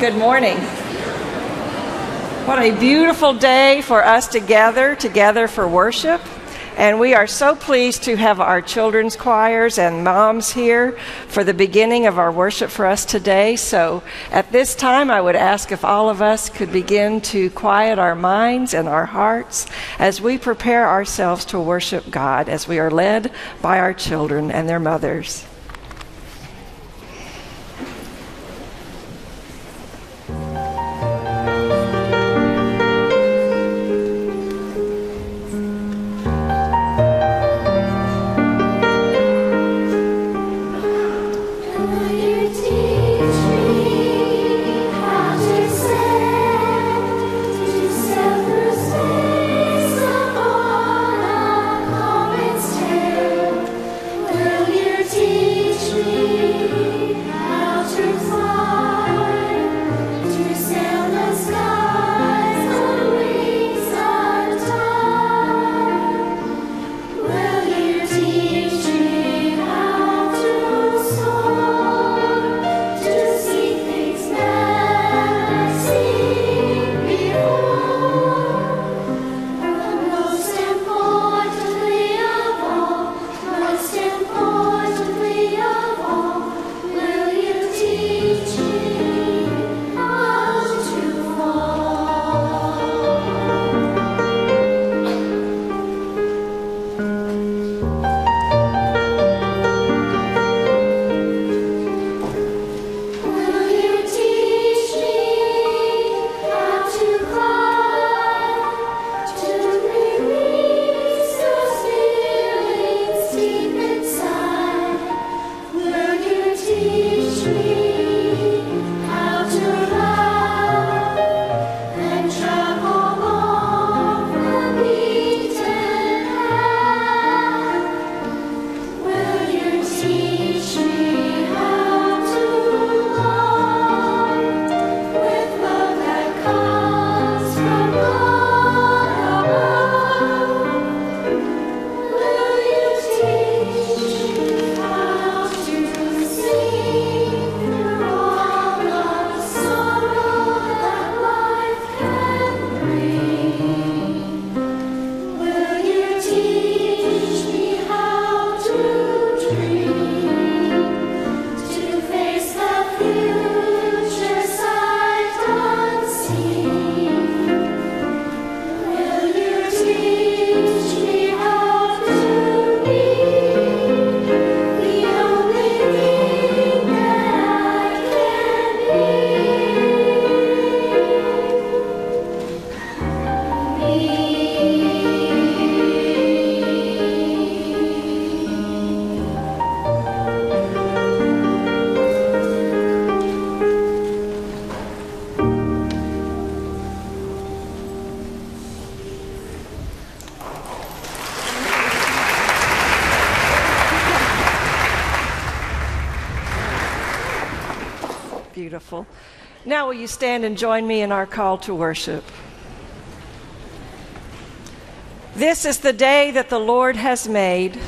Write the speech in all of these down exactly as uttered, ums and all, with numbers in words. Good morning. What a beautiful day for us to gather together for worship. And we are so pleased to have our children's choirs and moms here for the beginning of our worship for us today. So at this time, I would ask if all of us could begin to quiet our minds and our hearts as we prepare ourselves to worship God as we are led by our children and their mothers. Beautiful. Now will you stand and join me in our call to worship. This is the day that the Lord has made.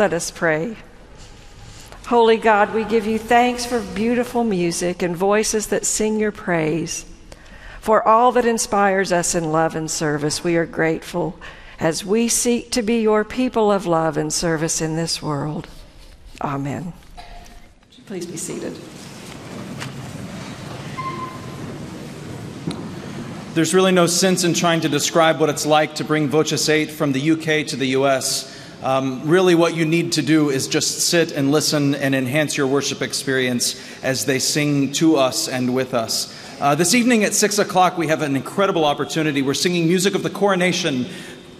Let us pray. Holy God, we give you thanks for beautiful music and voices that sing your praise. For all that inspires us in love and service, we are grateful as we seek to be your people of love and service in this world. Amen. Would you please be seated? There's really no sense in trying to describe what it's like to bring Voces eight from the U K to the U S. Um, really what you need to do is just sit and listen and enhance your worship experience as they sing to us and with us. Uh, this evening at six o'clock, we have an incredible opportunity. We're singing music of the coronation.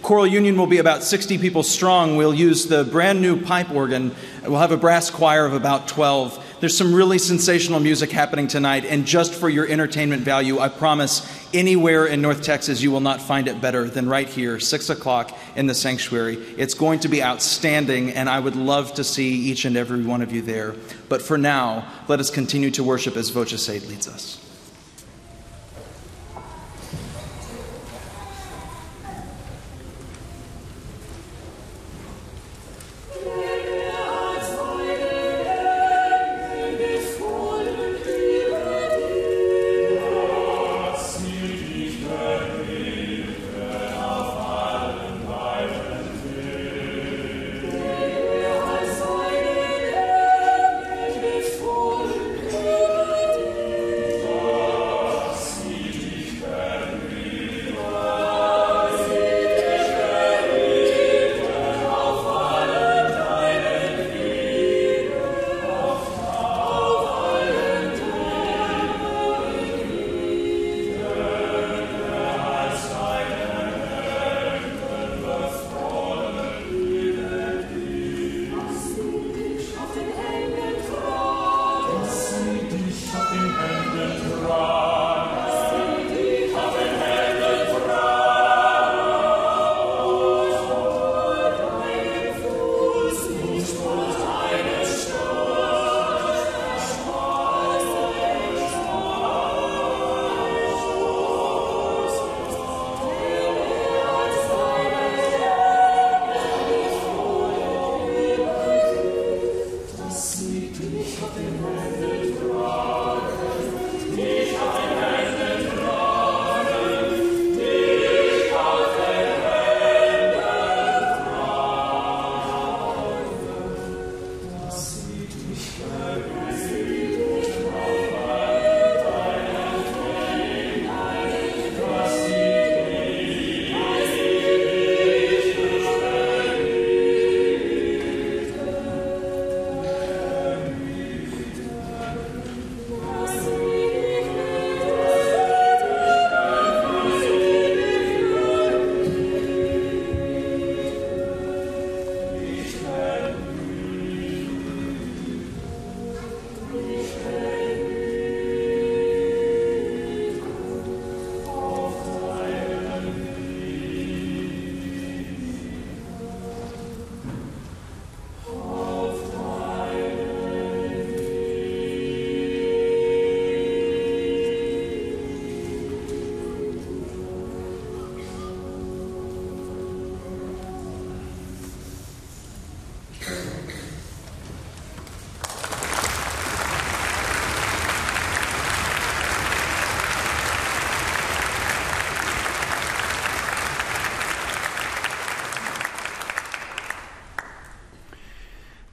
Choral Union will be about sixty people strong. We'll use the brand new pipe organ. We'll have a brass choir of about twelve. There's some really sensational music happening tonight, and just for your entertainment value, I promise anywhere in North Texas you will not find it better than right here, six o'clock in the sanctuary. It's going to be outstanding, and I would love to see each and every one of you there. But for now, let us continue to worship as Voces eight leads us.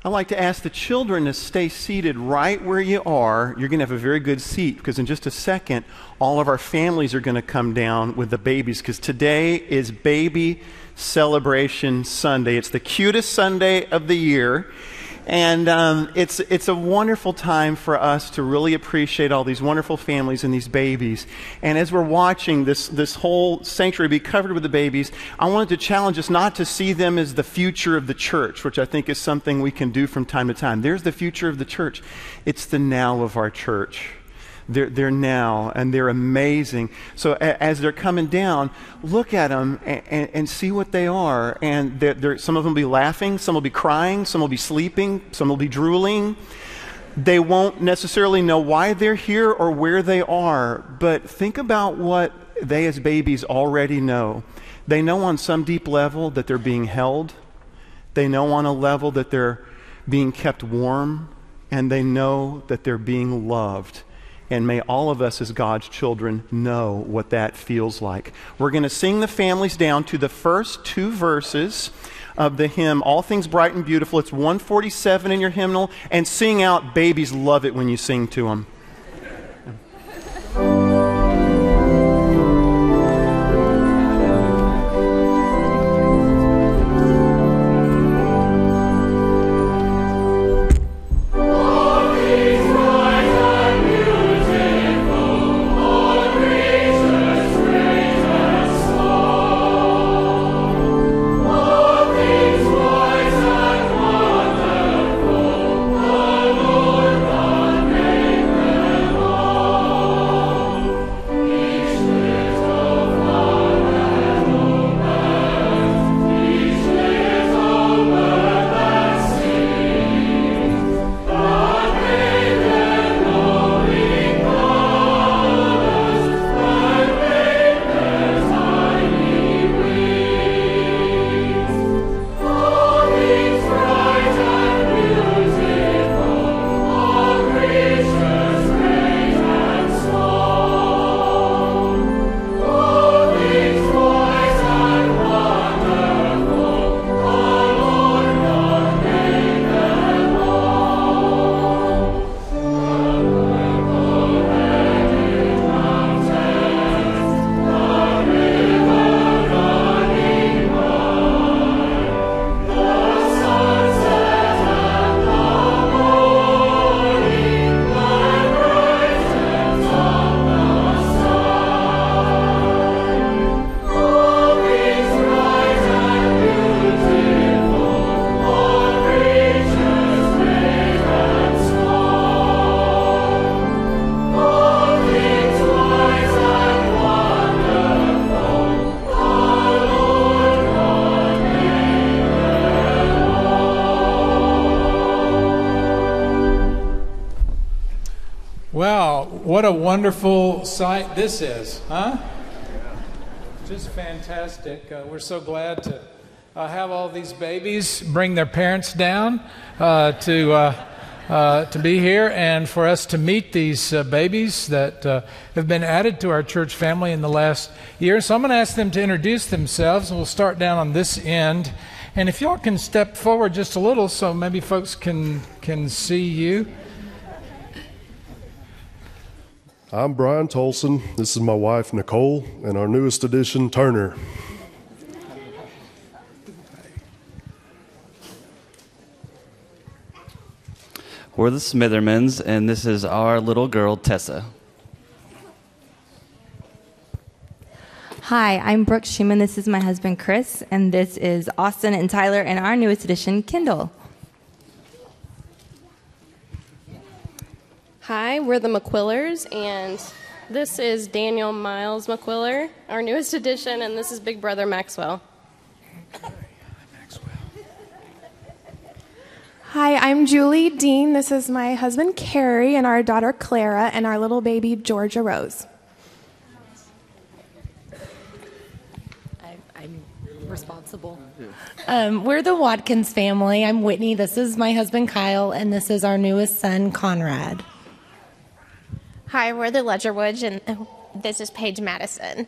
I'd like to ask the children to stay seated right where you are. You're going to have a very good seat because in just a second, all of our families are going to come down with the babies because today is Baby Celebration Sunday. It's the cutest Sunday of the year. And um, it's, it's a wonderful time for us to really appreciate all these wonderful families and these babies. And as we're watching this, this whole sanctuary be covered with the babies, I wanted to challenge us not to see them as the future of the church, which I think is something we can do from time to time. There's the future of the church. It's the now of our church. They're, they're now, and they're amazing. So a, as they're coming down, look at them and, and, and see what they are. And they're, they're, some of them will be laughing, some will be crying, some will be sleeping, some will be drooling. They won't necessarily know why they're here or where they are, but think about what they as babies already know. They know on some deep level that they're being held, They know on a level that they're being kept warm, and they know that they're being loved. And may all of us as God's children know what that feels like. We're going to sing the families down to the first two verses of the hymn, All Things Bright and Beautiful. It's one forty-seven in your hymnal. And sing out, babies love it when you sing to them. What a wonderful sight this is, huh? Just fantastic. Uh, we're so glad to uh, have all these babies bring their parents down uh, to uh, uh, to be here, and for us to meet these uh, babies that uh, have been added to our church family in the last year. So I'm going to ask them to introduce themselves, and we'll start down on this end. And if y'all can step forward just a little, so maybe folks can can see you. I'm Brian Tolson. This is my wife, Nicole, and our newest addition, Turner. We're the Smithermans, and this is our little girl, Tessa. Hi, I'm Brooke Schumann. This is my husband, Chris, and this is Austin and Tyler, and our newest addition, Kendall. Hi, we're the McQuillers, and this is Daniel Miles McQuiller, our newest addition, and this is Big Brother Maxwell. Hi, I'm Julie Dean. This is my husband, Carrie, and our daughter, Clara, and our little baby, Georgia Rose. I'm responsible. Um, we're the Watkins family. I'm Whitney. This is my husband, Kyle, and this is our newest son, Conrad. Hi, we're the Ledgerwoods, and this is Paige Madison.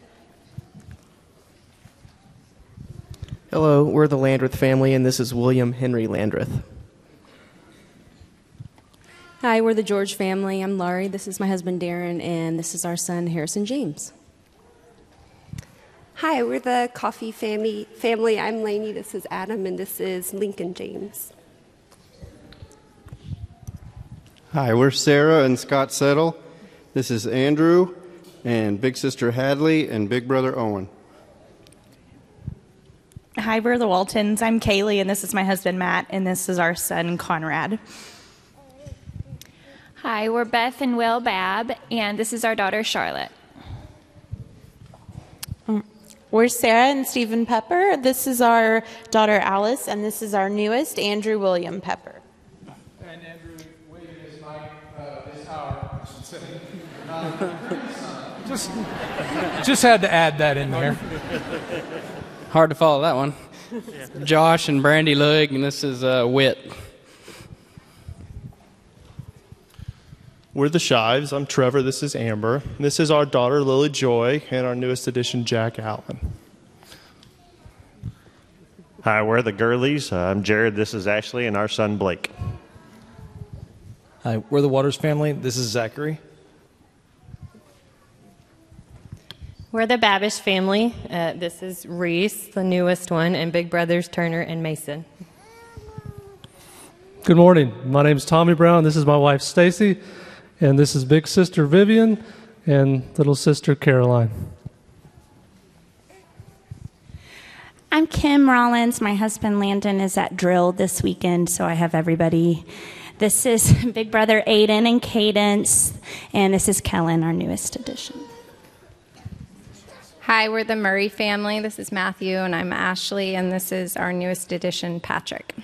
Hello, we're the Landreth family, and this is William Henry Landreth. Hi, we're the George family. I'm Laurie. This is my husband, Darren, and this is our son, Harrison James. Hi, we're the Coffee family. family. I'm Lainey. This is Adam, and this is Lincoln James. Hi, we're Sarah and Scott Settle. This is Andrew and big sister Hadley and big brother Owen. Hi, we're the Waltons. I'm Kaylee, and this is my husband Matt, and this is our son Conrad. Hi, we're Beth and Will Babb, and this is our daughter Charlotte. We're Sarah and Stephen Pepper. This is our daughter Alice, and this is our newest Andrew William Pepper. Just, just had to add that in there. Hard to follow that one. Josh and Brandy Lueg, and this is uh, Whit. We're the Shives. I'm Trevor. This is Amber. And this is our daughter, Lily Joy, and our newest addition, Jack Allen. Hi, we're the Gurleys. I'm Jared. This is Ashley, and our son, Blake. Hi, we're the Waters family. This is Zachary. We're the Babish family. Uh, this is Reese, the newest one, and big brothers Turner and Mason. Good morning. My name is Tommy Brown. This is my wife, Stacy, and this is big sister Vivian and little sister Caroline. I'm Kim Rollins. My husband, Landon, is at drill this weekend, so I have everybody. This is big brother Aiden and Cadence, and this is Kellen, our newest addition. Hi, we're the Murray family. This is Matthew, and I'm Ashley, and this is our newest addition, Patrick.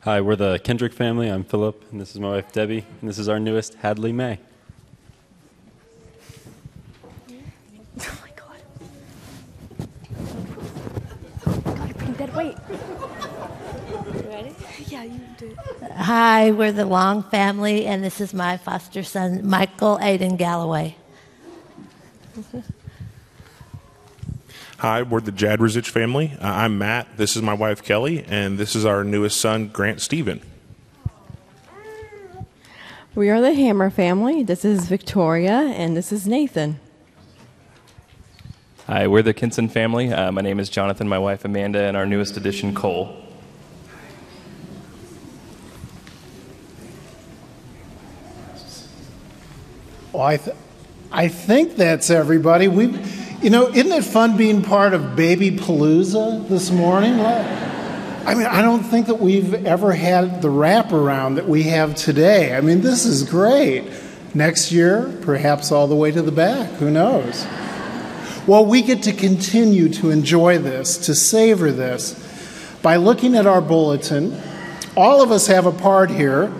Hi, we're the Kendrick family. I'm Philip, and this is my wife, Debbie, and this is our newest, Hadley May. Oh, my God. Oh, God, I put that away. You ready? Yeah, you do it. Hi, we're the Long family, and this is my foster son, Michael Aiden Galloway. Hi, we're the Jadruzich family. Uh, I'm Matt. This is my wife, Kelly, and this is our newest son, Grant Stephen. We are the Hammer family. This is Victoria, and this is Nathan. Hi, we're the Kinson family. Uh, my name is Jonathan, my wife, Amanda, and our newest addition, Cole. Well, I... Th- I think that's everybody. We, you know, isn't it fun being part of Baby Palooza this morning? I mean, I don't think that we've ever had the wraparound that we have today. I mean, this is great. Next year, perhaps all the way to the back. Who knows? Well, we get to continue to enjoy this, to savor this, by looking at our bulletin. All of us have a part here,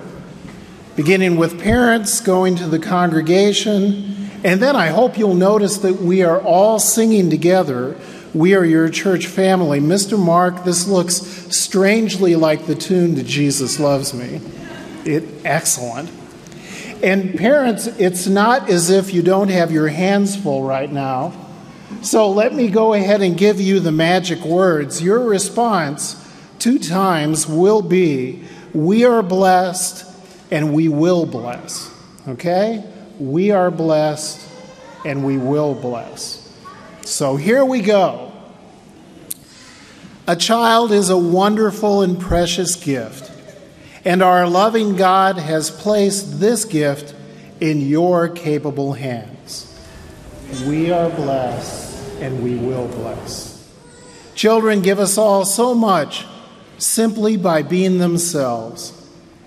beginning with parents, going to the congregation. And then I hope you'll notice that we are all singing together, "We Are Your Church Family." Mister Mark, this looks strangely like the tune to Jesus Loves Me. It, excellent. And parents, it's not as if you don't have your hands full right now. So let me go ahead and give you the magic words. Your response two times will be, "We are blessed and we will bless." Okay? We are blessed, and we will bless. So here we go. A child is a wonderful and precious gift, and our loving God has placed this gift in your capable hands. We are blessed, and we will bless. Children give us all so much simply by being themselves,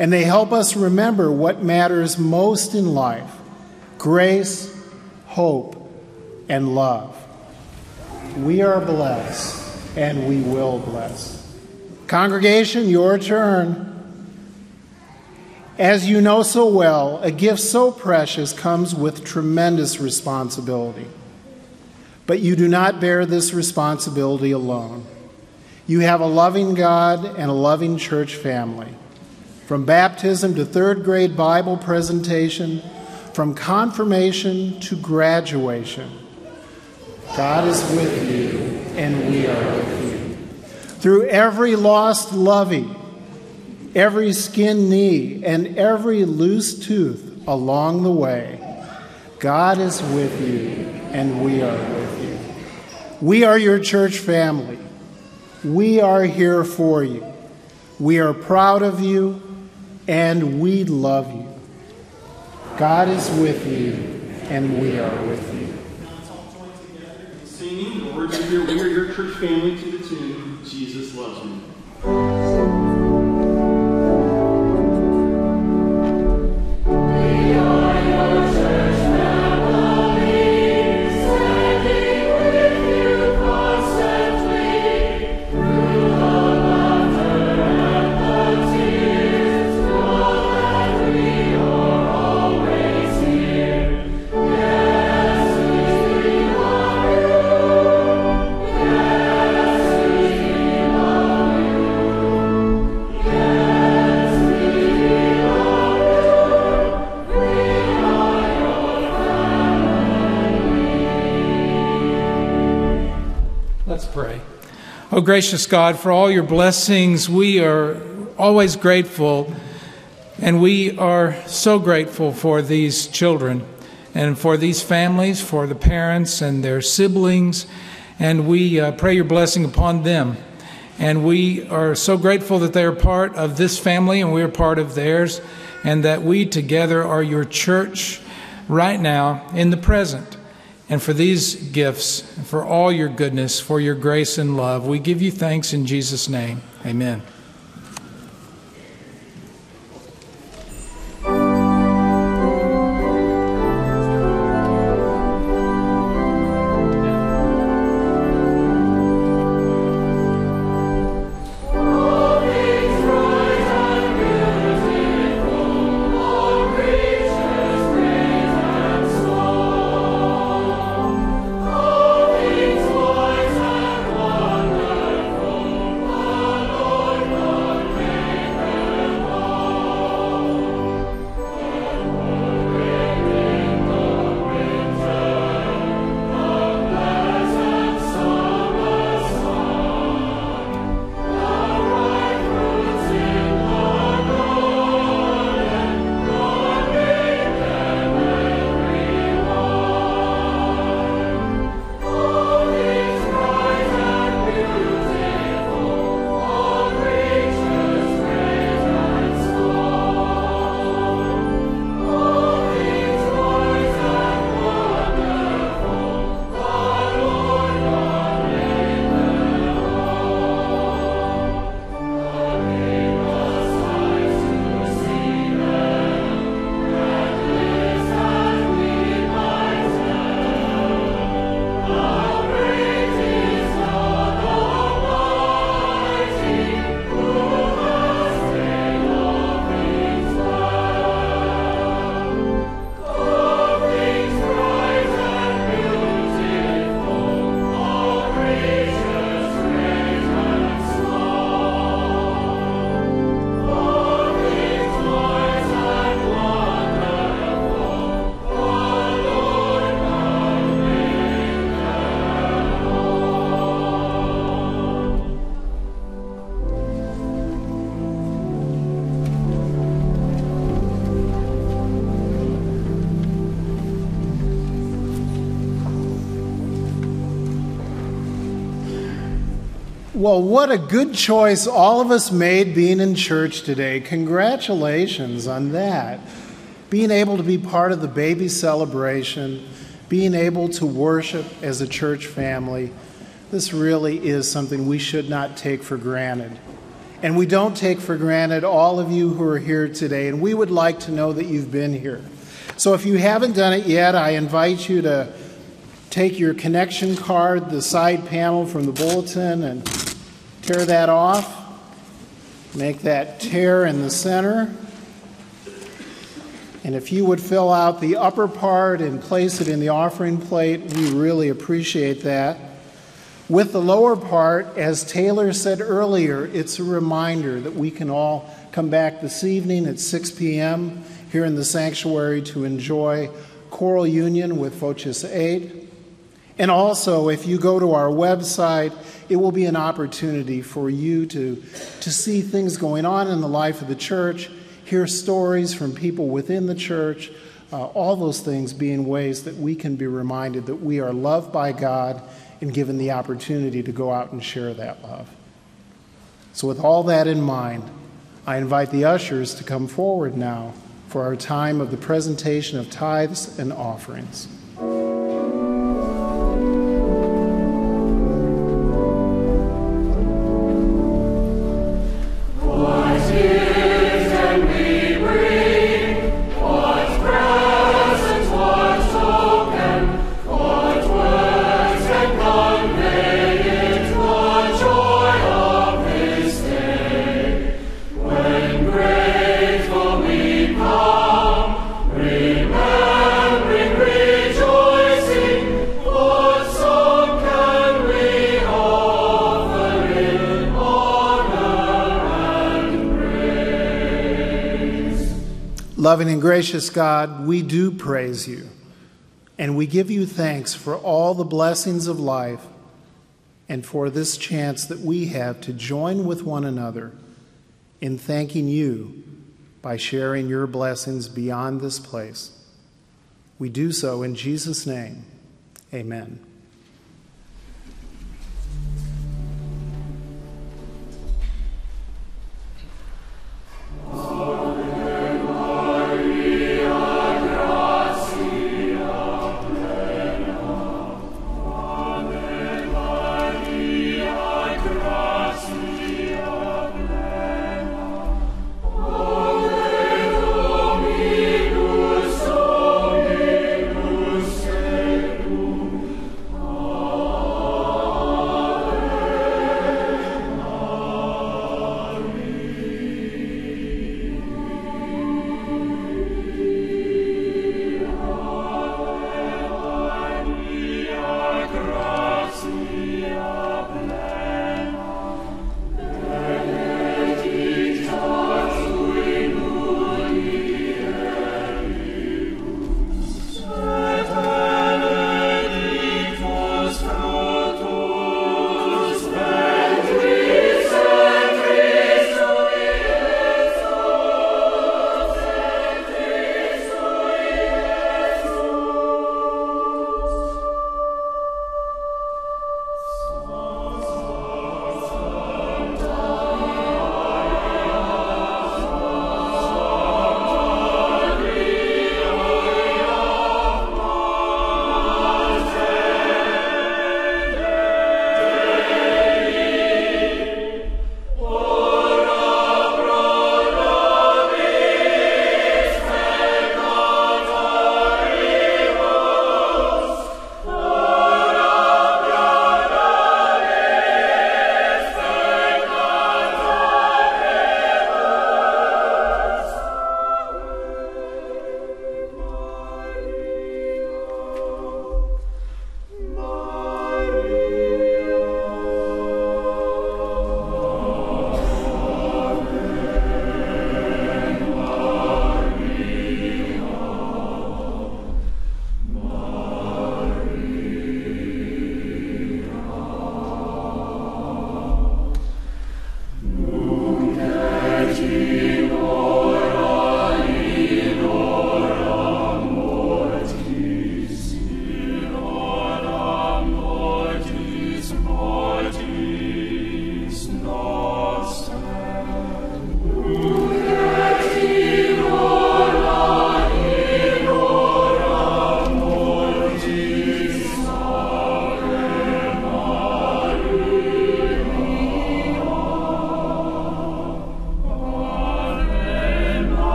and they help us remember what matters most in life: grace, hope, and love. We are blessed, and we will bless. Congregation, your turn. As you know so well, a gift so precious comes with tremendous responsibility. But you do not bear this responsibility alone. You have a loving God and a loving church family. From baptism to third grade Bible presentation, from confirmation to graduation, God is with you, and we are with you. Through every lost lovey, every skinned knee, and every loose tooth along the way, God is with you, and we are with you. We are your church family. We are here for you. We are proud of you, and we love you. God is with you, and we are with you. Now let's all join together in singing the words of your "We Are Your Church Family" to the tune "Jesus Loves Me." Yeah. Oh, gracious God, for all your blessings, we are always grateful, and we are so grateful for these children and for these families, for the parents and their siblings, and we uh, pray your blessing upon them. And we are so grateful that they are part of this family and we are part of theirs, and that we together are your church right now in the present. And for these gifts, for all your goodness, for your grace and love, we give you thanks in Jesus' name. Amen. Well, what a good choice all of us made being in church today. Congratulations on that. Being able to be part of the baby celebration, being able to worship as a church family, this really is something we should not take for granted. And we don't take for granted all of you who are here today, and we would like to know that you've been here. So if you haven't done it yet, I invite you to take your connection card, the side panel from the bulletin, and tear that off. Make that tear in the center. And if you would fill out the upper part and place it in the offering plate, we really appreciate that. With the lower part, as Taylor said earlier, it's a reminder that we can all come back this evening at six p m here in the sanctuary to enjoy choral union with Voces eight. And also, if you go to our website, it will be an opportunity for you to, to see things going on in the life of the church, hear stories from people within the church, uh, all those things being ways that we can be reminded that we are loved by God and given the opportunity to go out and share that love. So with all that in mind, I invite the ushers to come forward now for our time of the presentation of tithes and offerings. Loving and gracious God, we do praise you, and we give you thanks for all the blessings of life and for this chance that we have to join with one another in thanking you by sharing your blessings beyond this place. We do so in Jesus' name. Amen.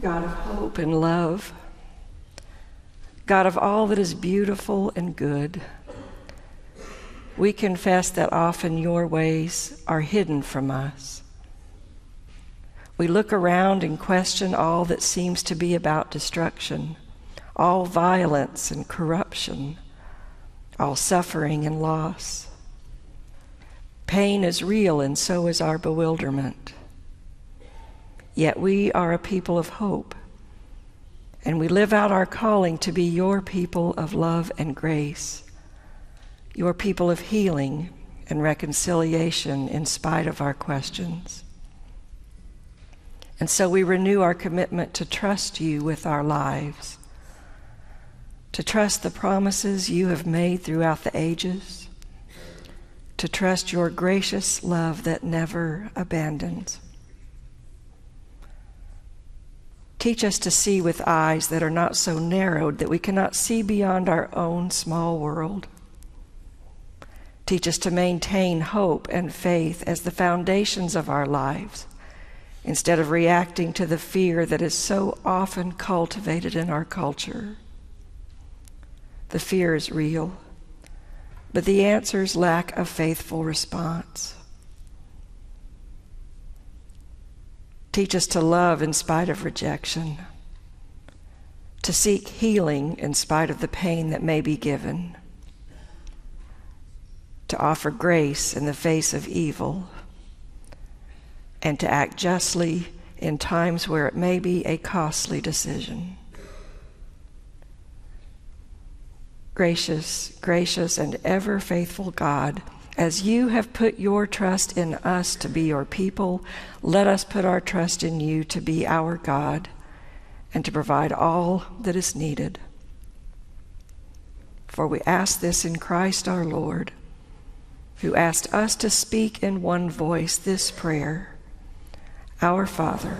God of hope and love, God of all that is beautiful and good, we confess that often your ways are hidden from us. We look around and question all that seems to be about destruction, all violence and corruption, all suffering and loss. Pain is real, and so is our bewilderment. Yet we are a people of hope, and we live out our calling to be your people of love and grace, your people of healing and reconciliation in spite of our questions. And so we renew our commitment to trust you with our lives, to trust the promises you have made throughout the ages, to trust your gracious love that never abandons. Teach us to see with eyes that are not so narrowed that we cannot see beyond our own small world. Teach us to maintain hope and faith as the foundations of our lives, instead of reacting to the fear that is so often cultivated in our culture. The fear is real, but the answers lack a faithful response. Teach us to love in spite of rejection, to seek healing in spite of the pain that may be given, to offer grace in the face of evil, and to act justly in times where it may be a costly decision. Gracious, gracious, and ever-faithful God, as you have put your trust in us to be your people, let us put our trust in you to be our God and to provide all that is needed. For we ask this in Christ our Lord, who asked us to speak in one voice this prayer: Our Father,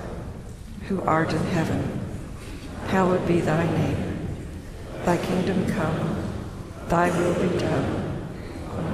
who art in heaven, hallowed be thy name. Thy kingdom come, thy will be done, on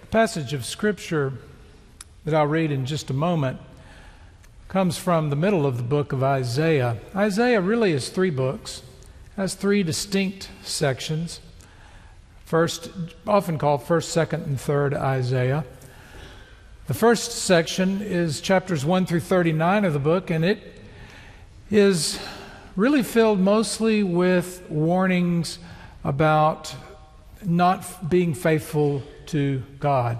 The passage of Scripture that I'll read in just a moment comes from the middle of the book of Isaiah. Isaiah really is three books, has three distinct sections, first, often called first, second, and third Isaiah. The first section is chapters one through thirty-nine of the book, and it is really filled mostly with warnings about not being faithful to God,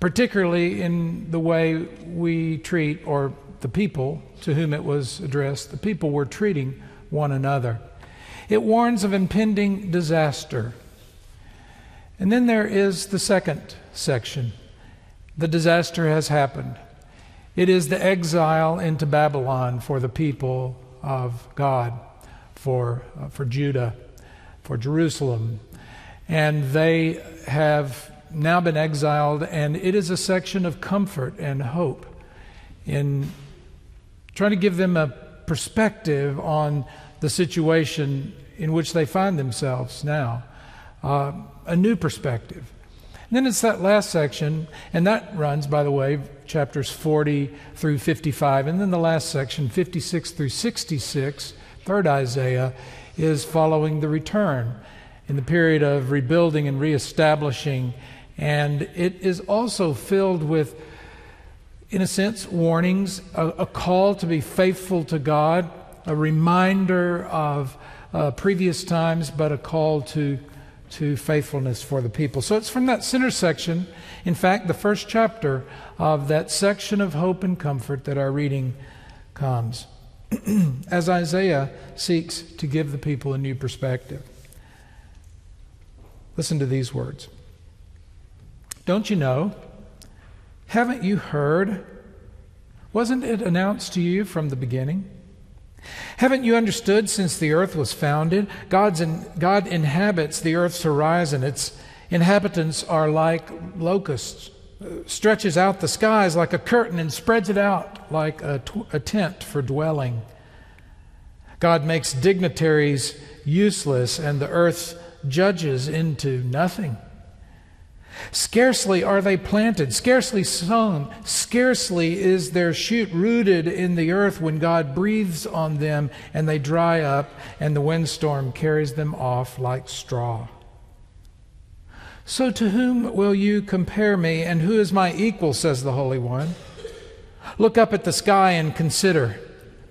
particularly in the way we treat, or the people to whom it was addressed, the people were treating one another. It warns of impending disaster. And then there is the second section. The disaster has happened. It is the exile into Babylon for the people of God, for, uh, for Judah, for Jerusalem. And they have now been exiled, and it is a section of comfort and hope in trying to give them a perspective on the situation in which they find themselves now, uh, a new perspective. And then it's that last section, and that runs, by the way, chapters forty through fifty-five, and then the last section, fifty-six through sixty-six, third Isaiah, is following the return in the period of rebuilding and reestablishing. And it is also filled with, in a sense, warnings, a, a call to be faithful to God, a reminder of uh, previous times, but a call to, to faithfulness for the people. So it's from that center section, in fact, the first chapter of that section of hope and comfort that our reading comes, as Isaiah seeks to give the people a new perspective. Listen to these words. Don't you know? Haven't you heard? Wasn't it announced to you from the beginning? Haven't you understood since the earth was founded? God's in, God inhabits the earth's horizon. Its inhabitants are like locusts, stretches out the skies like a curtain and spreads it out like a, a tent for dwelling. God makes dignitaries useless and the earth's judges into nothing. Scarcely are they planted, scarcely sown, scarcely is their shoot rooted in the earth when God breathes on them and they dry up and the windstorm carries them off like straw. So to whom will you compare me, and who is my equal, says the Holy One? Look up at the sky and consider,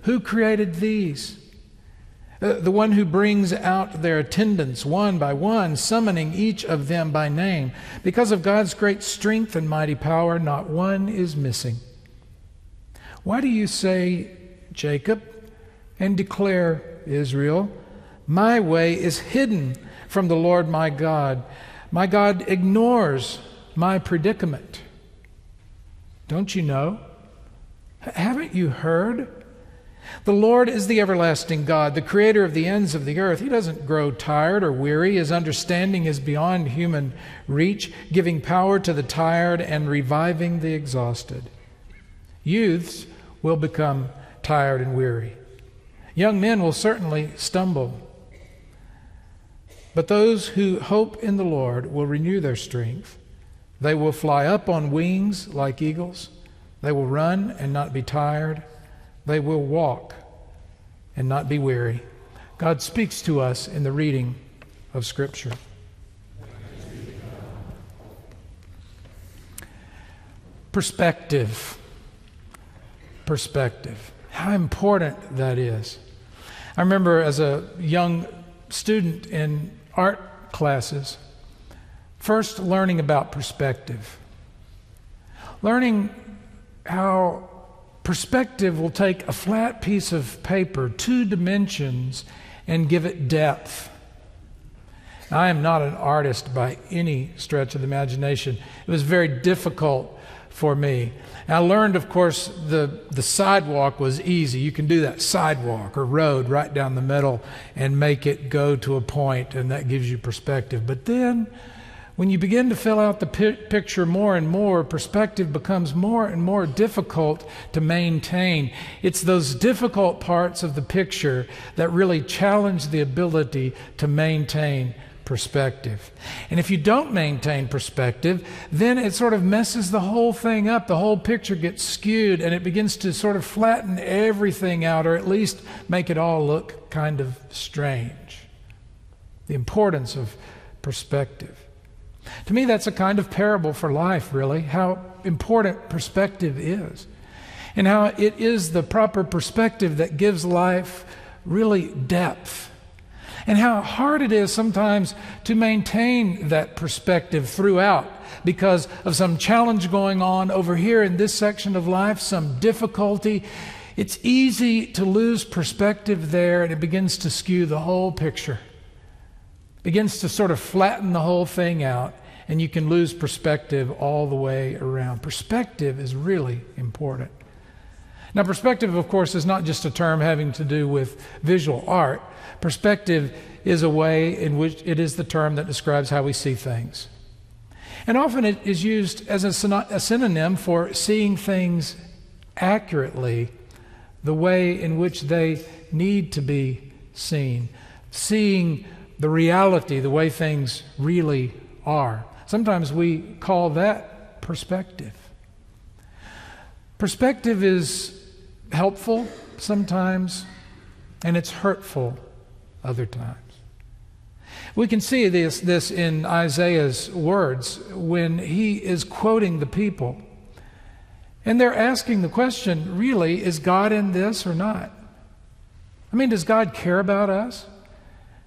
who created these? The one who brings out their attendants one by one, summoning each of them by name. Because of God's great strength and mighty power, not one is missing. Why do you say, Jacob, and declare, Israel, my way is hidden from the Lord my God. My God ignores my predicament. Don't you know? Haven't you heard? The Lord is the everlasting God, the creator of the ends of the earth. He doesn't grow tired or weary. His understanding is beyond human reach, giving power to the tired and reviving the exhausted. Youths will become tired and weary. Young men will certainly stumble. But those who hope in the Lord will renew their strength. They will fly up on wings like eagles. They will run and not be tired. They will walk and not be weary. God speaks to us in the reading of Scripture. Perspective. Perspective. How important that is. I remember as a young student in art classes, first learning about perspective. Learning how perspective will take a flat piece of paper, two dimensions, and give it depth. Now, I am not an artist by any stretch of the imagination. It was very difficult for me. And I learned, of course, the, the sidewalk was easy. You can do that sidewalk or road right down the middle and make it go to a point, and that gives you perspective. But then, when you begin to fill out the pi- picture more and more, perspective becomes more and more difficult to maintain. It's those difficult parts of the picture that really challenge the ability to maintain perspective. And if you don't maintain perspective, then it sort of messes the whole thing up. The whole picture gets skewed and it begins to sort of flatten everything out, or at least make it all look kind of strange. The importance of perspective. To me, that's a kind of parable for life, really, how important perspective is, and how it is the proper perspective that gives life really depth, and how hard it is sometimes to maintain that perspective throughout because of some challenge going on over here in this section of life, some difficulty. It's easy to lose perspective there, and it begins to skew the whole picture. Begins to sort of flatten the whole thing out, and you can lose perspective all the way around. Perspective is really important. Now, perspective, of course, is not just a term having to do with visual art. Perspective is a way in which it is the term that describes how we see things. And often it is used as a, syn- a synonym for seeing things accurately, the way in which they need to be seen, seeing the reality, the way things really are. Sometimes we call that perspective. Perspective is helpful sometimes, and it's hurtful other times. We can see this, this in Isaiah's words when he is quoting the people. And they're asking the question, really, is God in this or not? I mean, does God care about us?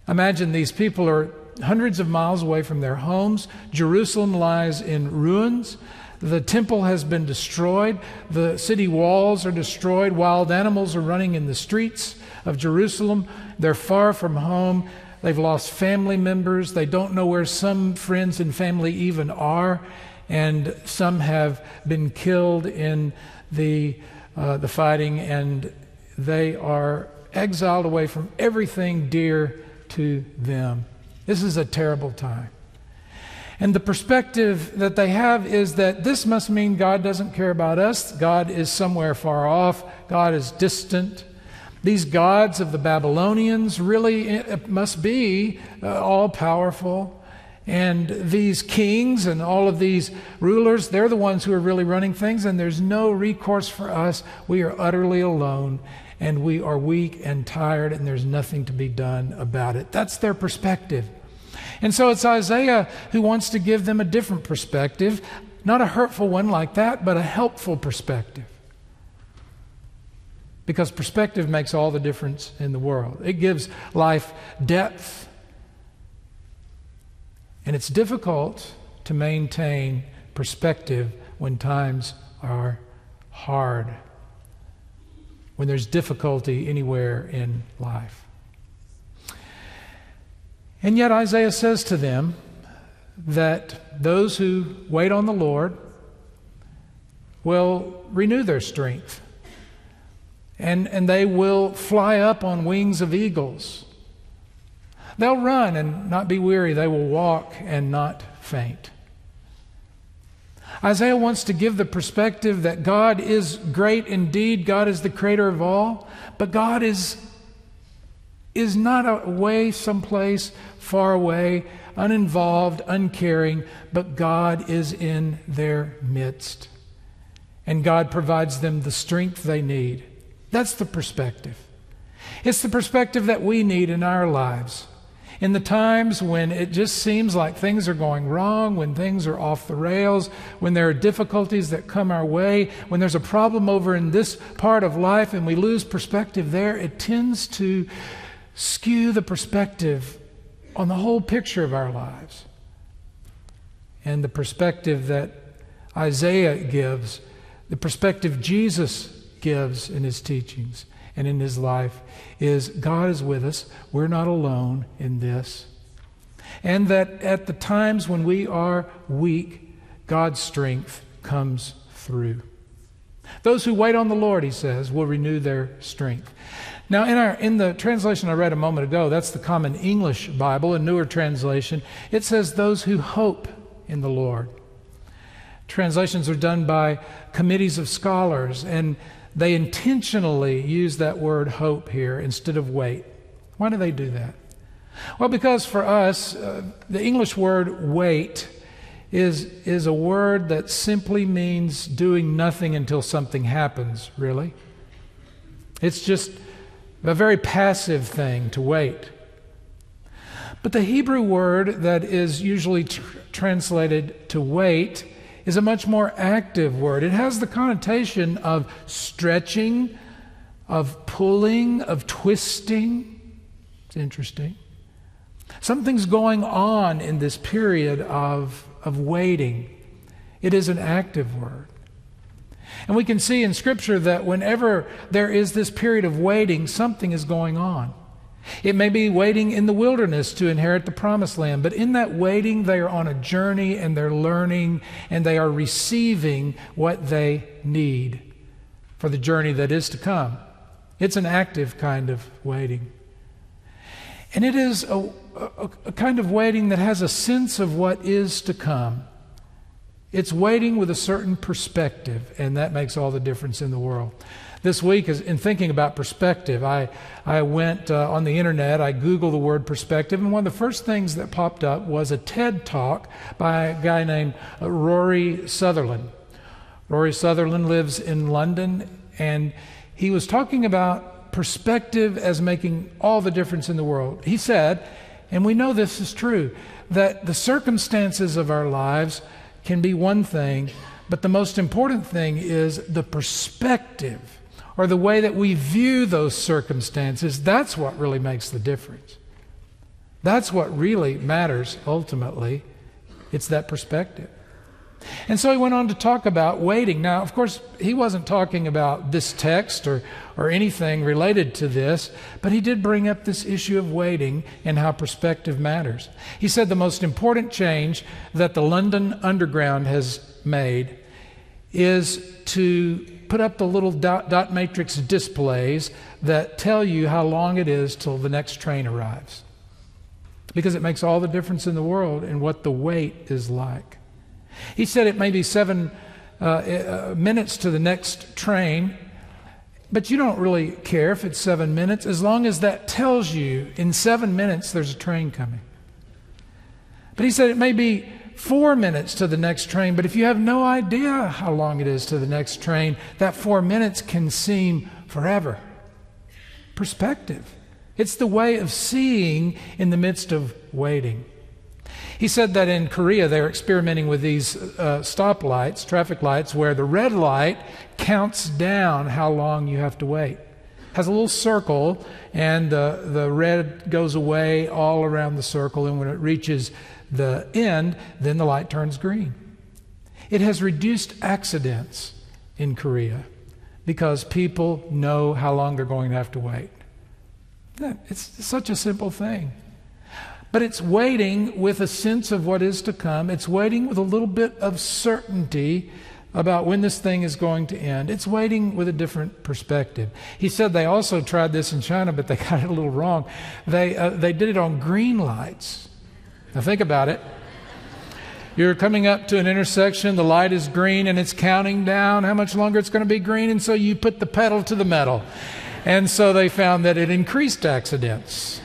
Imagine these people are hundreds of miles away from their homes. Jerusalem lies in ruins. The temple has been destroyed. The city walls are destroyed. Wild animals are running in the streets of Jerusalem. They're far from home. They've lost family members. They don't know where some friends and family even are. And some have been killed in the, uh, the fighting, and they are exiled away from everything dear to them. This is a terrible time. And the perspective that they have is that this must mean God doesn't care about us. God is somewhere far off. God is distant. These gods of the Babylonians really must be uh, all-powerful. And these kings and all of these rulers, they're the ones who are really running things, and there's no recourse for us. We are utterly alone, and we are weak and tired, and there's nothing to be done about it. That's their perspective. And so it's Isaiah who wants to give them a different perspective, not a hurtful one like that, but a helpful perspective. Because perspective makes all the difference in the world. It gives life depth. And it's difficult to maintain perspective when times are hard, when there's difficulty anywhere in life. And yet Isaiah says to them that those who wait on the Lord will renew their strength, and, and they will fly up on wings of eagles. They'll run and not be weary. They will walk and not faint. Isaiah wants to give the perspective that God is great indeed. God is the creator of all, but God is is not away someplace far away, uninvolved, uncaring, but God is in their midst. And God provides them the strength they need. That's the perspective. It's the perspective that we need in our lives. In the times when it just seems like things are going wrong, when things are off the rails, when there are difficulties that come our way, when there's a problem over in this part of life and we lose perspective there, it tends to skew the perspective on the whole picture of our lives. And the perspective that Isaiah gives, the perspective Jesus gives in his teachings and in his life, is God is with us. We're not alone in this. And that at the times when we are weak, God's strength comes through. Those who wait on the Lord, he says, will renew their strength. Now, in, our, in the translation I read a moment ago, that's the Common English Bible, a newer translation. It says, those who hope in the Lord. Translations are done by committees of scholars, and they intentionally use that word hope here instead of wait. Why do they do that? Well, because for us, uh, the English word wait is, is a word that simply means doing nothing until something happens, really. It's just a very passive thing to wait. But the Hebrew word that is usually tr- translated to wait is a much more active word. It has the connotation of stretching, of pulling, of twisting. It's interesting. Something's going on in this period of, of waiting. It is an active word. And we can see in Scripture that whenever there is this period of waiting, something is going on. It may be waiting in the wilderness to inherit the promised land, but in that waiting, they are on a journey and they're learning and they are receiving what they need for the journey that is to come. It's an active kind of waiting. And it is a, a, a kind of waiting that has a sense of what is to come. It's waiting with a certain perspective, and that makes all the difference in the world. This week, in thinking about perspective, I, I went uh, on the internet, I Googled the word perspective, and one of the first things that popped up was a TED Talk by a guy named uh, Rory Sutherland. Rory Sutherland lives in London, and he was talking about perspective as making all the difference in the world. He said, and we know this is true, that the circumstances of our lives can be one thing, but the most important thing is the perspective, or the way that we view those circumstances. That's what really makes the difference. That's what really matters ultimately. It's that perspective. And so he went on to talk about waiting. Now, of course, he wasn't talking about this text or, or anything related to this, but he did bring up this issue of waiting and how perspective matters. He said the most important change that the London Underground has made is to put up the little dot, dot matrix displays that tell you how long it is till the next train arrives, because it makes all the difference in the world in what the wait is like. He said it may be seven uh, uh, minutes to the next train, but you don't really care if it's seven minutes as long as that tells you in seven minutes there's a train coming. But he said it may be four minutes to the next train, but if you have no idea how long it is to the next train, that four minutes can seem forever. Perspective. It's the way of seeing in the midst of waiting. He said that in Korea they're experimenting with these uh, stoplights, traffic lights, where the red light counts down how long you have to wait. Has a little circle, and the, the red goes away all around the circle, and when it reaches the end, then the light turns green. It has reduced accidents in Korea because people know how long they're going to have to wait. It's such a simple thing. But it's waiting with a sense of what is to come. It's waiting with a little bit of certainty about when this thing is going to end. It's waiting with a different perspective. He said they also tried this in China, but they got it a little wrong. They, uh, they did it on green lights. Now think about it. You're coming up to an intersection, the light is green, and it's counting down how much longer it's going to be green, and so you put the pedal to the metal. And so they found that it increased accidents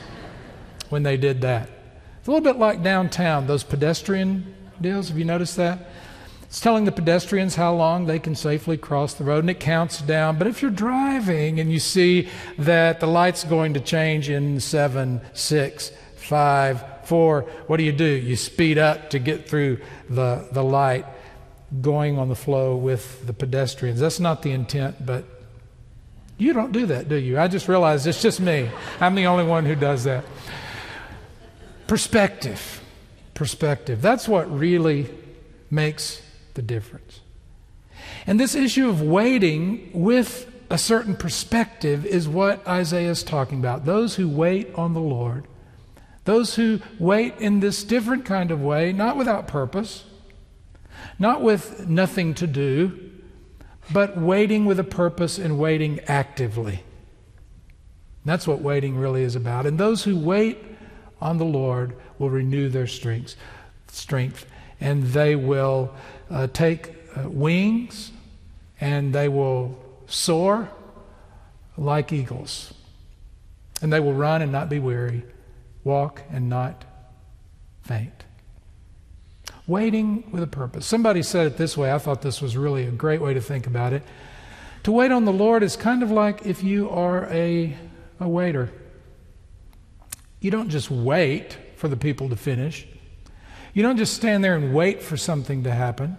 when they did that. It's a little bit like downtown, those pedestrian deals. Have you noticed that? It's telling the pedestrians how long they can safely cross the road, and it counts down. But if you're driving and you see that the light's going to change in seven, six, five, four, what do you do? You speed up to get through the, the light, going on the flow with the pedestrians. That's not the intent, but you don't do that, do you? I just realized it's just me. I'm the only one who does that. Perspective. Perspective. That's what really makes the difference. And this issue of waiting with a certain perspective is what Isaiah is talking about. Those who wait on the Lord, those who wait in this different kind of way, not without purpose, not with nothing to do, but waiting with a purpose and waiting actively. That's what waiting really is about. And those who wait on the Lord will renew their strength, strength, and they will uh, take uh, wings, and they will soar like eagles, and they will run and not be weary, walk and not faint. Waiting with a purpose. Somebody said it this way. I thought this was really a great way to think about it. To wait on the Lord is kind of like if you are a, a waiter. You don't just wait for the people to finish. You don't just stand there and wait for something to happen.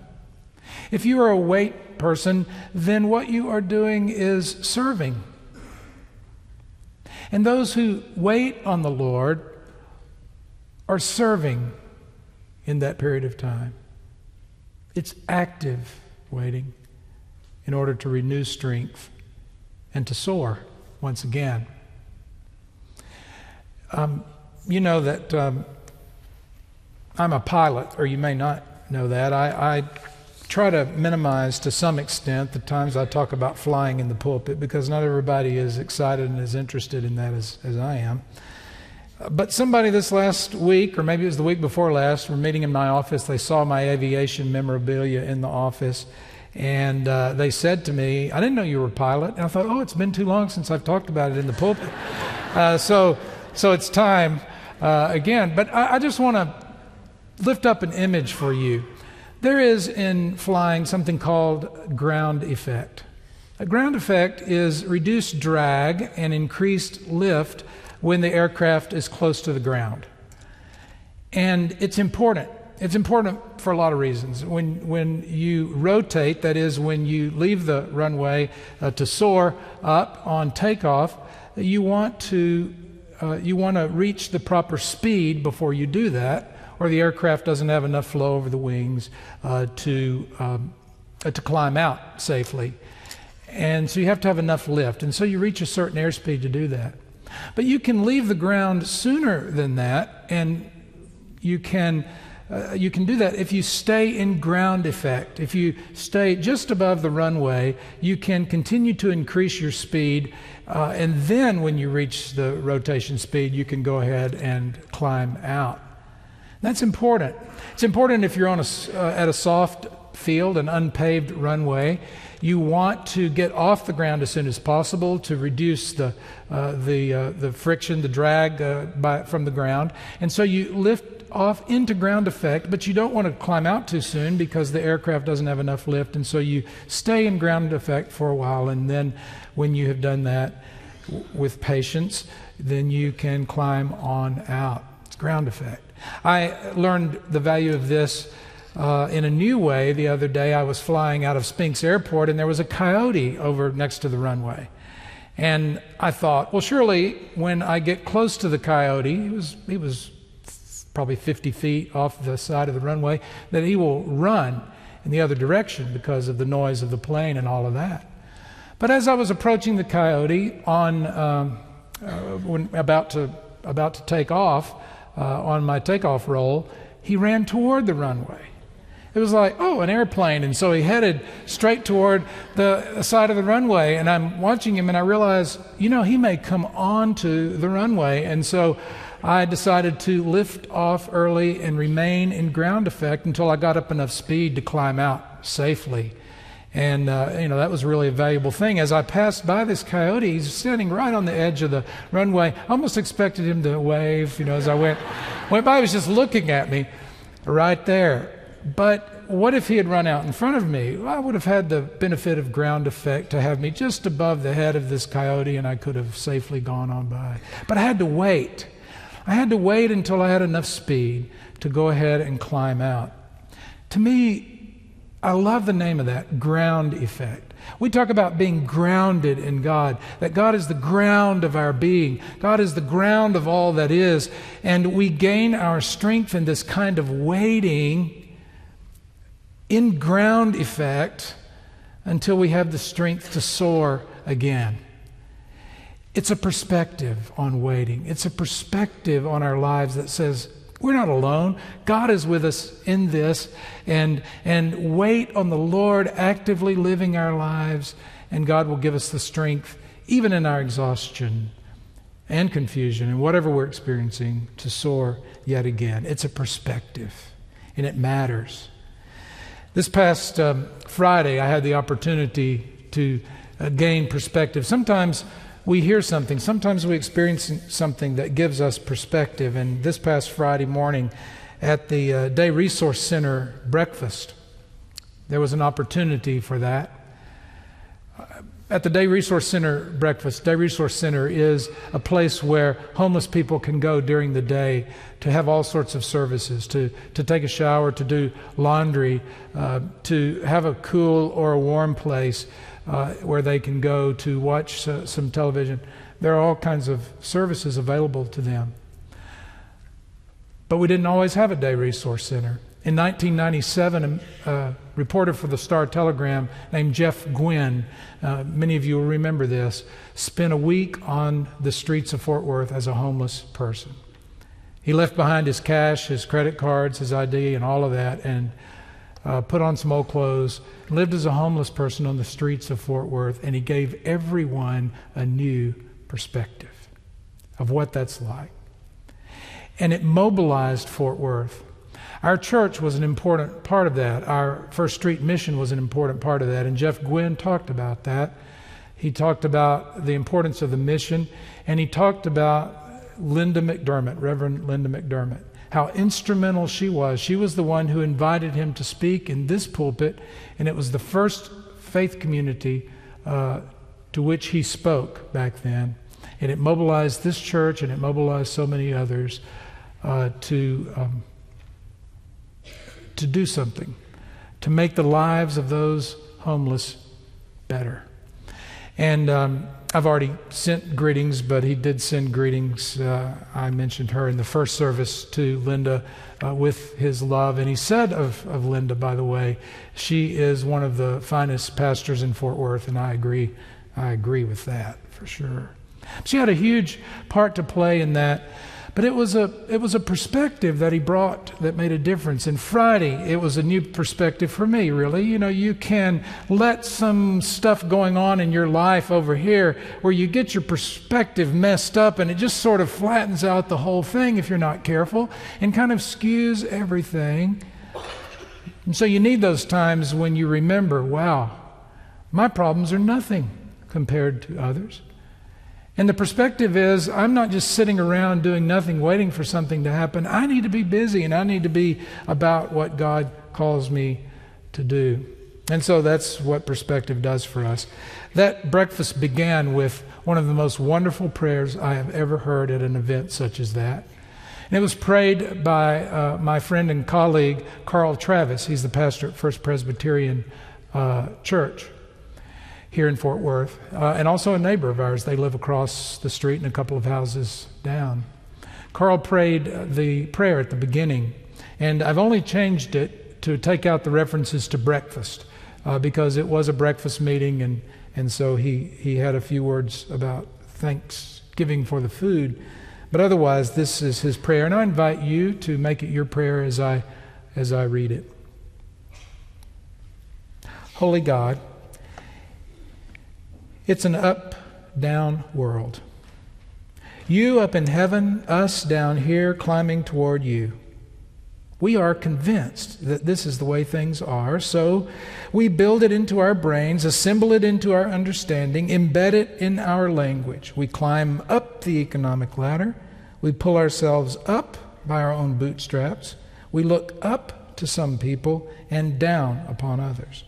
If you are a wait person, then what you are doing is serving. And those who wait on the Lord are serving in that period of time. It's active waiting in order to renew strength and to soar once again. Um, you know that um, I'm a pilot, or you may not know that. I, I try to minimize to some extent the times I talk about flying in the pulpit, because not everybody is excited and as interested in that as, as I am. But somebody this last week, or maybe it was the week before last, were meeting in my office. They saw my aviation memorabilia in the office, and uh, they said to me, "I didn't know you were a pilot." And I thought, oh, it's been too long since I've talked about it in the pulpit. uh, so, so it's time uh, again. But I, I just want to lift up an image for you. There is in flying something called ground effect. A ground effect is reduced drag and increased lift when the aircraft is close to the ground. And it's important. It's important for a lot of reasons. When, when you rotate, that is, when you leave the runway uh, to soar up on takeoff, you want to uh, you want to reach the proper speed before you do that, or the aircraft doesn't have enough flow over the wings uh, to um, uh, to climb out safely. And so you have to have enough lift, and so you reach a certain airspeed to do that. But you can leave the ground sooner than that, and you can uh, you can do that if you stay in ground effect. If you stay just above the runway, you can continue to increase your speed, uh, and then when you reach the rotation speed, you can go ahead and climb out. That's important. It's important if you're on a, uh, at a soft field, an unpaved runway. You want to get off the ground as soon as possible to reduce the uh, the uh, the friction, the drag uh, by, from the ground, and so you lift off into ground effect, but you don't want to climb out too soon because the aircraft doesn't have enough lift, and so you stay in ground effect for a while, and then when you have done that w with patience, then you can climb on out. It's ground effect. I learned the value of this Uh, in a new way the other day. I was flying out of Spinks Airport, and there was a coyote over next to the runway. And I thought, well, surely when I get close to the coyote, he was, he was probably fifty feet off the side of the runway, that he will run in the other direction because of the noise of the plane and all of that. But as I was approaching the coyote on, um, uh, when about to, about to take off, uh, on my takeoff roll, he ran toward the runway. It was like, oh, an airplane. And so he headed straight toward the side of the runway, and I'm watching him, and I realized, you know, he may come onto the runway. And so I decided to lift off early and remain in ground effect until I got up enough speed to climb out safely. And, uh, you know, that was really a valuable thing. As I passed by this coyote, he's standing right on the edge of the runway. I almost expected him to wave, you know, as I went, went by. He was just looking at me right there. But what if he had run out in front of me? Well, I would have had the benefit of ground effect to have me just above the head of this coyote, and I could have safely gone on by. But I had to wait. I had to wait until I had enough speed to go ahead and climb out. To me, I love the name of that, ground effect. We talk about being grounded in God, that God is the ground of our being. God is the ground of all that is, and we gain our strength in this kind of waiting in ground effect until we have the strength to soar again. It's a perspective on waiting. It's a perspective on our lives that says, we're not alone. God is with us in this, and, and wait on the Lord, actively living our lives, and God will give us the strength, even in our exhaustion and confusion and whatever we're experiencing, to soar yet again. It's a perspective, and it matters. This past um, Friday, I had the opportunity to uh, gain perspective. Sometimes we hear something, sometimes we experience something that gives us perspective. And this past Friday morning at the uh, Day Resource Center breakfast, there was an opportunity for that. Uh, at the Day Resource Center breakfast, Day Resource Center is a place where homeless people can go during the day to have all sorts of services, to, to take a shower, to do laundry, uh, to have a cool or a warm place uh, where they can go to watch uh, some television. There are all kinds of services available to them. But we didn't always have a Day Resource Center. In nineteen ninety-seven, a, a reporter for the Star-Telegram named Jeff Guinn, uh, many of you will remember this, spent a week on the streets of Fort Worth as a homeless person. He left behind his cash, his credit cards, his I D, and all of that, and uh, put on some old clothes, lived as a homeless person on the streets of Fort Worth, and he gave everyone a new perspective of what that's like. And it mobilized Fort Worth. Our church was an important part of that. Our First Street Mission was an important part of that, and Jeff Guinn talked about that. He talked about the importance of the mission, and he talked about Linda McDermott, Reverend Linda McDermott, how instrumental she was. She was the one who invited him to speak in this pulpit, and it was the first faith community uh, to which he spoke back then. And it mobilized this church, and it mobilized so many others uh, to, um, to do something, to make the lives of those homeless better. And um, I've already sent greetings, but he did send greetings. Uh, I mentioned her in the first service to Linda uh, with his love. And he said of, of Linda, by the way, she is one of the finest pastors in Fort Worth, and I agree, I agree with that for sure. She had a huge part to play in that, but it was a it was a perspective that he brought that made a difference. And Friday, it was a new perspective for me, really. You know, you can let some stuff going on in your life over here where you get your perspective messed up, and it just sort of flattens out the whole thing if you're not careful, and kind of skews everything. And so you need those times when you remember, wow, my problems are nothing compared to others. And the perspective is, I'm not just sitting around doing nothing, waiting for something to happen. I need to be busy, and I need to be about what God calls me to do. And so that's what perspective does for us. That breakfast began with one of the most wonderful prayers I have ever heard at an event such as that. And it was prayed by uh, my friend and colleague, Carl Travis. He's the pastor at First Presbyterian uh, Church here in Fort Worth, uh, and also a neighbor of ours. They live across the street and a couple of houses down. Carl prayed the prayer at the beginning, and I've only changed it to take out the references to breakfast, uh, because it was a breakfast meeting, and, and so he, he had a few words about thanksgiving for the food. But otherwise, this is his prayer, and I invite you to make it your prayer as I, as I read it. Holy God, it's an up-down world. You up in heaven, us down here climbing toward you. We are convinced that this is the way things are, so we build it into our brains, assemble it into our understanding, embed it in our language. We climb up the economic ladder. We pull ourselves up by our own bootstraps. We look up to some people and down upon others.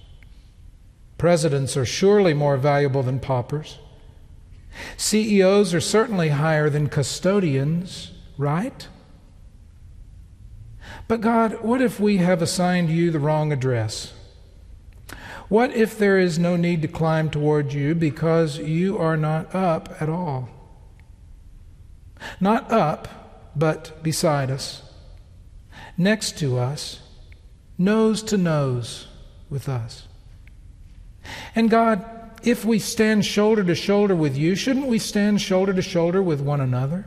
Presidents are surely more valuable than paupers. C E Os are certainly higher than custodians, right? But God, what if we have assigned you the wrong address? What if there is no need to climb toward you because you are not up at all? Not up, but beside us, next to us, nose to nose with us. And God, if we stand shoulder to shoulder with you, shouldn't we stand shoulder to shoulder with one another?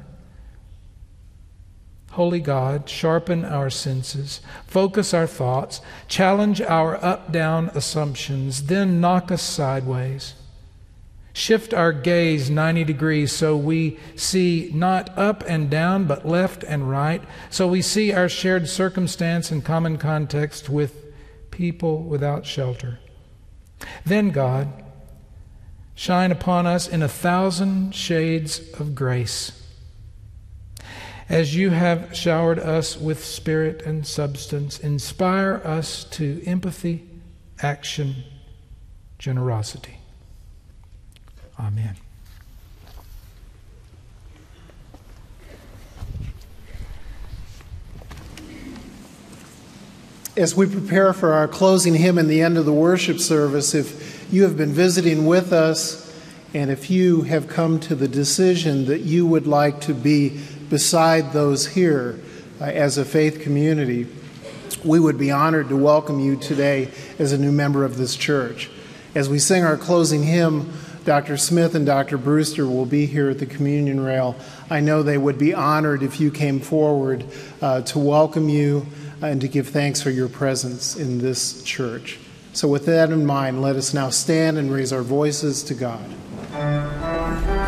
Holy God, sharpen our senses, focus our thoughts, challenge our up-down assumptions, then knock us sideways. Shift our gaze ninety degrees so we see not up and down, but left and right, so we see our shared circumstance and common context with people without shelter. Then, God, shine upon us in a thousand shades of grace, as you have showered us with spirit and substance. Inspire us to empathy, action, generosity. Amen. As we prepare for our closing hymn and the end of the worship service, if you have been visiting with us and if you have come to the decision that you would like to be beside those here uh, as a faith community, we would be honored to welcome you today as a new member of this church. As we sing our closing hymn, Doctor Smith and Doctor Brewster will be here at the communion rail. I know they would be honored if you came forward uh, to welcome you and to give thanks for your presence in this church. So with that in mind, let us now stand and raise our voices to God. Thank you.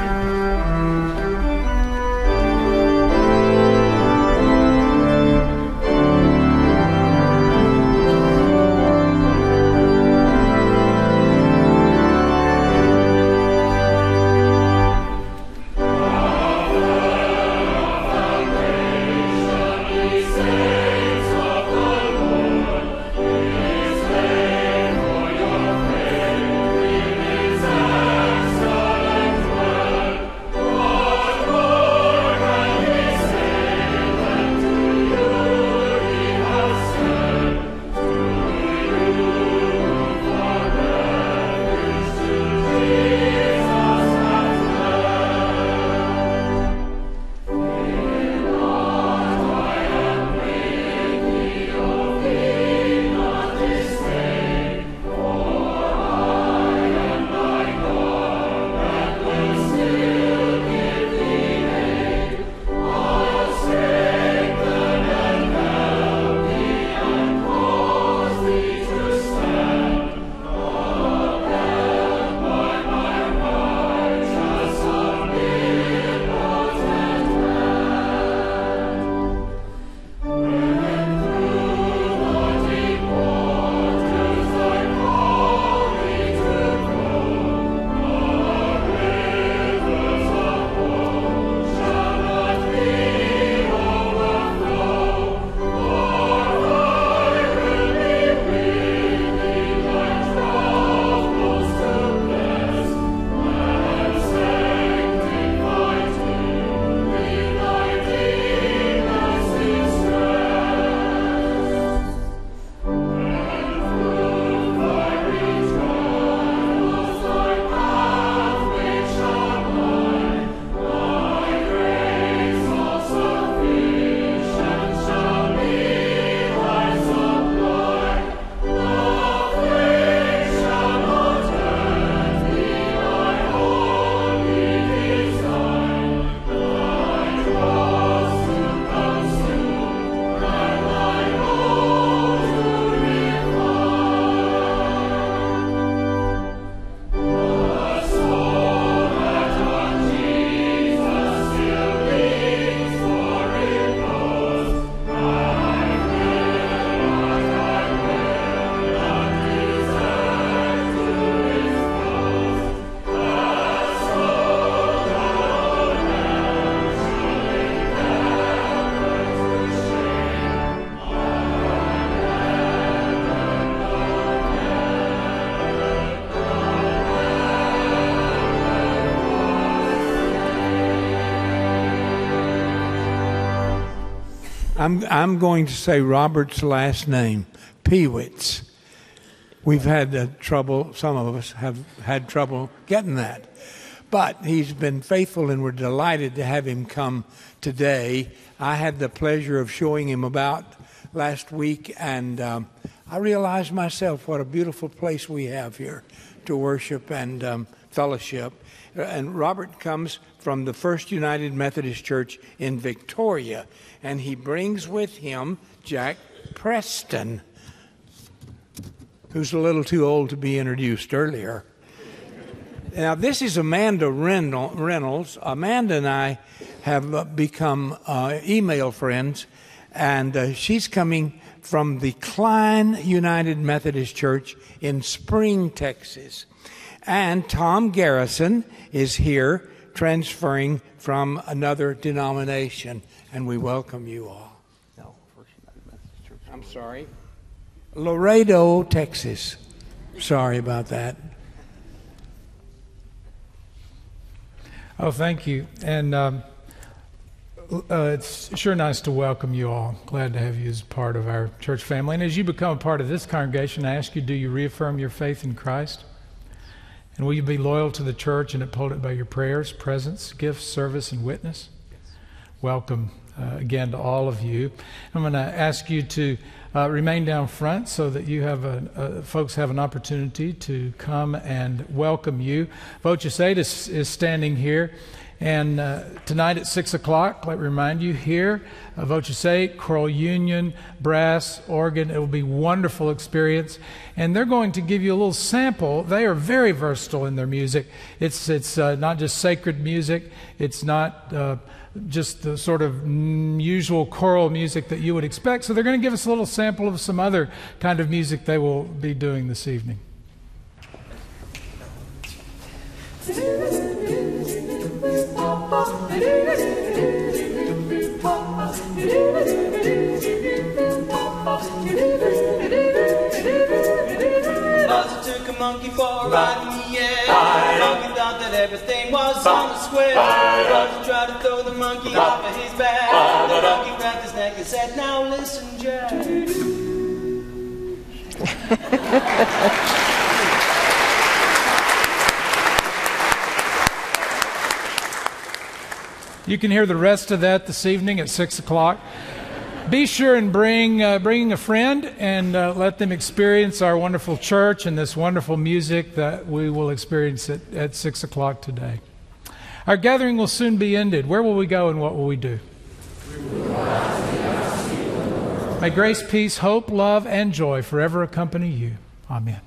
I'm, I'm going to say Robert's last name, Pewitz. We've had the trouble, some of us have had trouble getting that. But he's been faithful, and we're delighted to have him come today. I had the pleasure of showing him about last week, and um, I realized myself what a beautiful place we have here to worship and um, fellowship. And Robert comes from the First United Methodist Church in Victoria, and he brings with him Jack Preston, who's a little too old to be introduced earlier. Now, this is Amanda Reynolds. Amanda and I have become uh, email friends, and uh, she's coming from the Klein United Methodist Church in Spring, Texas. And Tom Garrison is here transferring from another denomination, and we welcome you all. No, First United Methodist Church. I'm sorry. Laredo, Texas. Sorry about that. Oh, thank you. And um, uh, it's sure nice to welcome you all. Glad to have you as part of our church family. And as you become a part of this congregation, I ask you, do you reaffirm your faith in Christ? And will you be loyal to the church and uphold it by your prayers, presence, gifts, service, and witness? Yes. Welcome uh, again to all of you. I'm going to ask you to uh, remain down front so that you have a, uh, folks have an opportunity to come and welcome you. Voces eight is, is standing here. And uh, tonight at six o'clock, let me remind you, here, uh, Voces eight, Choral Union, brass, organ. It will be a wonderful experience. And they're going to give you a little sample. They are very versatile in their music. It's, it's uh, not just sacred music. It's not uh, just the sort of usual choral music that you would expect. So they're going to give us a little sample of some other kind of music they will be doing this evening. Bowser took a monkey for a ride in the air. The monkey thought that everything was on the square. Bowser tried to throw the monkey off of his back. The monkey grabbed his neck and said, "Now listen, Jack." You can hear the rest of that this evening at six o'clock. Be sure and bring uh, bringing a friend and uh, let them experience our wonderful church and this wonderful music that we will experience at, at six o'clock today. Our gathering will soon be ended. Where will we go and what will we do? May grace, peace, hope, love, and joy forever accompany you. Amen.